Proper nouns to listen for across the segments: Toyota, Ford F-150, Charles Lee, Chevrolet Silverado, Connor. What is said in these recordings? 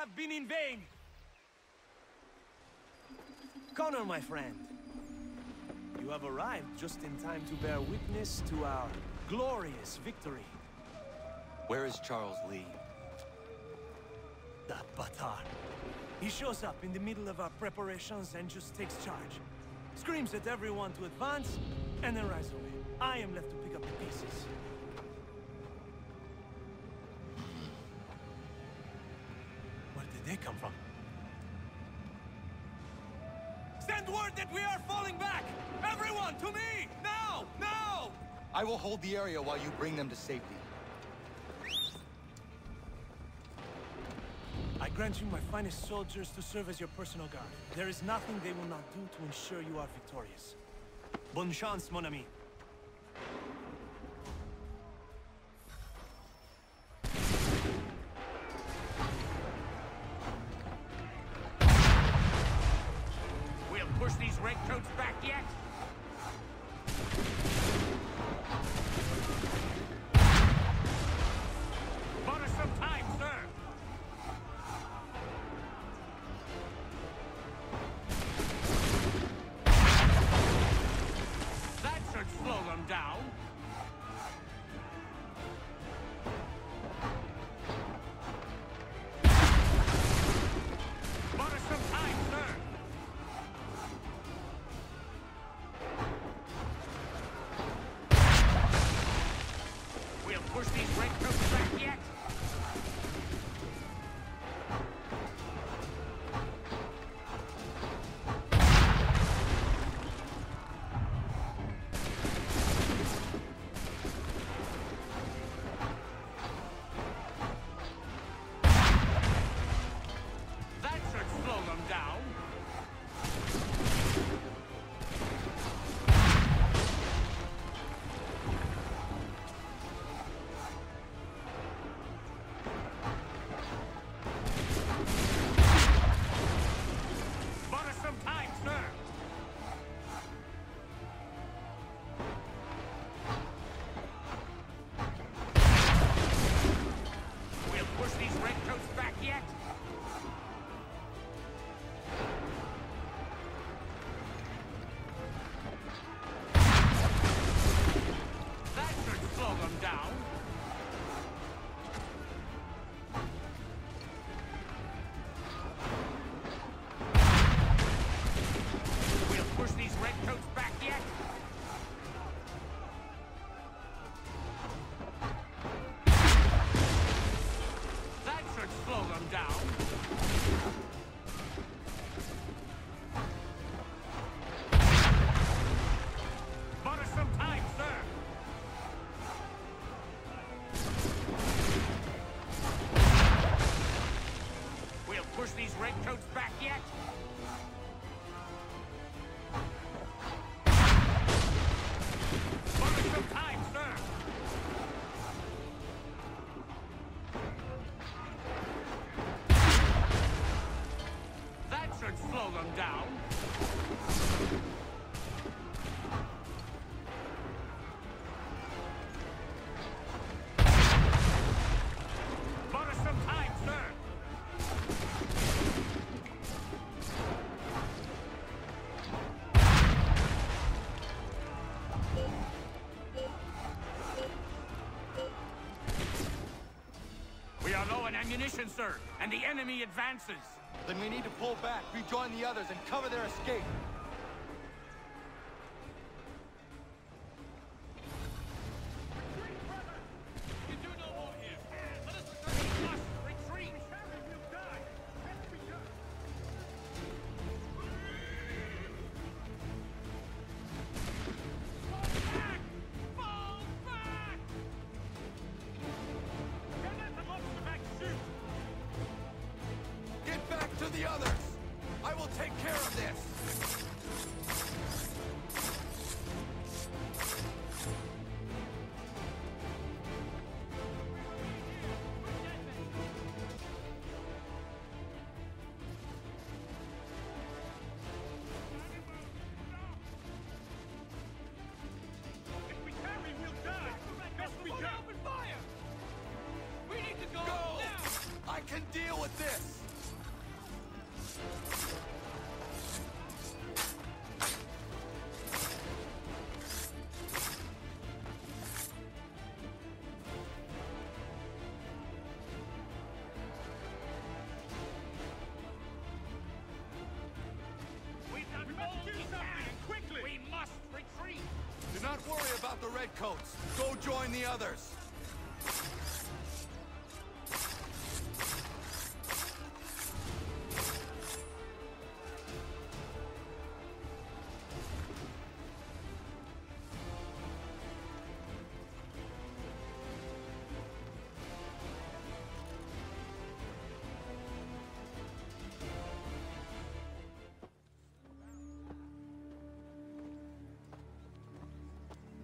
have been in vain. Connor, my friend, you have arrived just in time to bear witness to our glorious victory. Where is Charles Lee? That bâtard. He shows up in the middle of our preparations and just takes charge. Screams at everyone to advance, and then rides away. I am left to pick up the pieces. Where did they come from? Send word that we are falling back! Everyone, to me! Now! Now! I will hold the area while you bring them to safety. I grant you my finest soldiers to serve as your personal guard. There is nothing they will not do to ensure you are victorious. Bonne chance, mon ami. We'll push these redcoats back yet? Buy us some time, sir! Slow them down. Buy us some time, sir. We'll push these redcoats back yet. Push these redcoats back yet? Buy some time, sir! That should slow them down. Buy some time, sir! Ammunition, sir, and the enemy advances. Then we need to pull back, rejoin the others, and cover their escape. The others! I will take care of this! If we carry, we'll die! Best we go! Open fire! We need to go! Go! Now. I can deal with this! coats. Go join the others.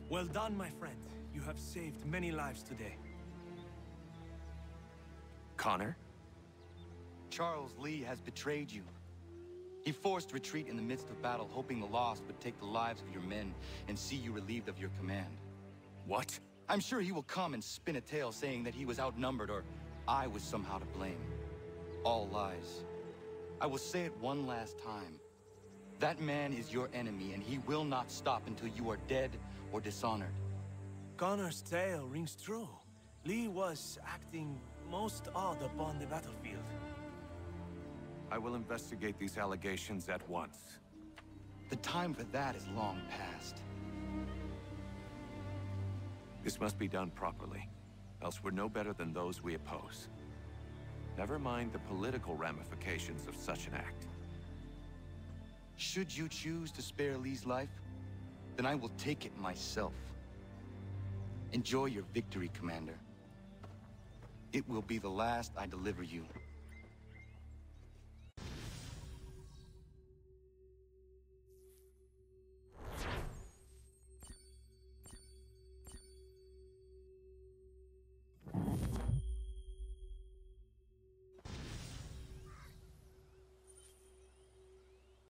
Well done, my friend. You have saved many lives today. Connor? Charles Lee has betrayed you. He forced retreat in the midst of battle, hoping the lost would take the lives of your men and see you relieved of your command. What? I'm sure he will come and spin a tale saying that he was outnumbered or I was somehow to blame. All lies. I will say it one last time. That man is your enemy, and he will not stop until you are dead or dishonored. Connor's tale rings true. Lee was acting most odd upon the battlefield. I will investigate these allegations at once. The time for that is long past. This must be done properly, else we're no better than those we oppose. Never mind the political ramifications of such an act. Should you choose to spare Lee's life, then I will take it myself. Enjoy your victory, Commander. It will be the last I deliver you.